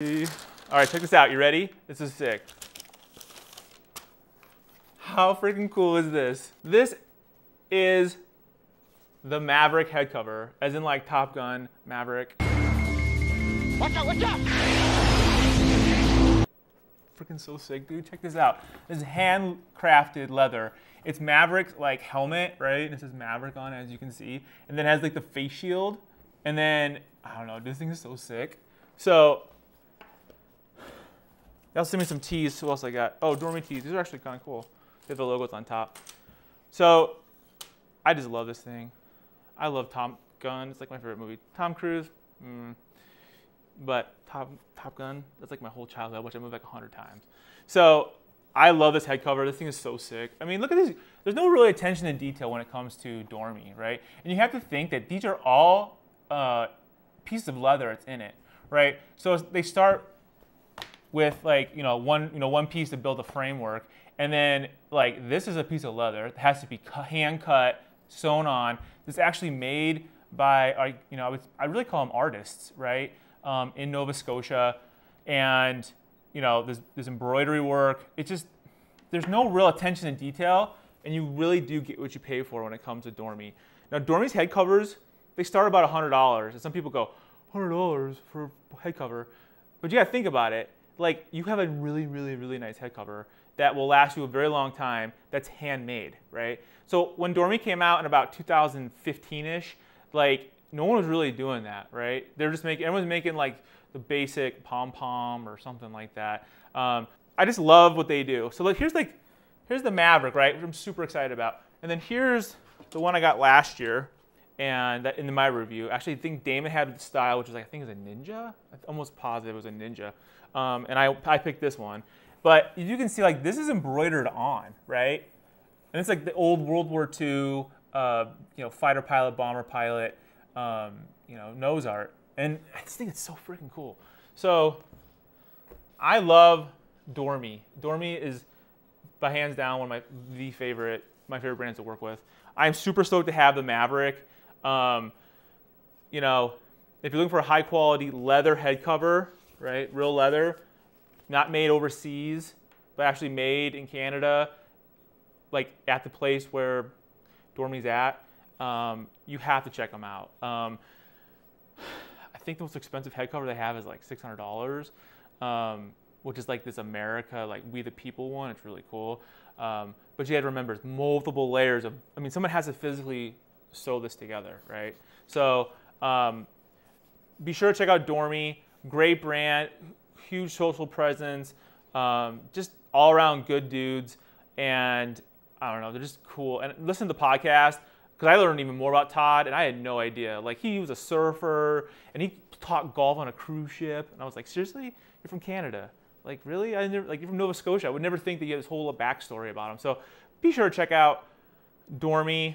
All right, check this out. You ready? This is sick. How freaking cool is this? This is the Maverick head cover, as in like Top Gun Maverick. Watch out, watch out! Freaking so sick, dude. Check this out. This is handcrafted leather. It's Maverick's like helmet, right? And it says Maverick on it, as you can see. And then it has like the face shield. And then, I don't know, this thing is so sick. So, y'all sent me some tees. Who else I got? Oh, Dormie tees. These are actually kind of cool. They have the logos on top. So, I just love this thing. I love Top Gun. It's like my favorite movie. Tom Cruise, but Top Gun, that's like my whole childhood, which I moved like 100 times. So I love this head cover. This thing is so sick. I mean, look at this. There's no really attention to detail when it comes to Dormie, right? And you have to think that these are all pieces of leather that's in it, right? So they start with like, one piece to build a framework. And then like, this is a piece of leather that has to be hand cut, sewn on. This is actually made by, I really call them artists, right? In Nova Scotia, and there's embroidery work. It's just, there's no real attention to detail, and you really do get what you pay for when it comes to Dormie. Now Dormie's head covers, they start about $100, and some people go, $100 for a head cover, but you gotta think about it, like you have a really, really, really nice head cover that will last you a very long time, that's handmade, right? So when Dormie came out in about 2015-ish, like, no one was really doing that, right? They're just making, everyone's making like the basic pom-pom or something like that. I just love what they do. So look, here's the Maverick, right? Which I'm super excited about. And then here's the one I got last year and that in my review. Actually, I think Damon had the style, which is like, I think it's a Ninja. I'm almost positive it was a Ninja. And I picked this one. But you can see like, this is embroidered on, right? And it's like the old World War II, fighter pilot, bomber pilot, nose art, and I just think it's so freaking cool. So I love Dormie. Dormie is by hands down one of my favorite brands to work with. I'm super stoked to have the Maverick. If you're looking for a high quality leather head cover, right, real leather, not made overseas, but actually made in Canada, like at the place where Dormie's at, you have to check them out. I think the most expensive head cover they have is like $600, which is like this America, like We the People one. It's really cool. But you got to remember, it's multiple layers of, I mean, someone has to physically sew this together, right? So be sure to check out Dormie. Great brand, huge social presence, just all around good dudes. And I don't know, they're just cool. And listen to the podcast, because I learned even more about Todd, and I had no idea. Like, he was a surfer, and he taught golf on a cruise ship. And I was like, seriously? You're from Canada? Like, really? You're from Nova Scotia. I would never think that you had this whole backstory about him. So be sure to check out Dormie,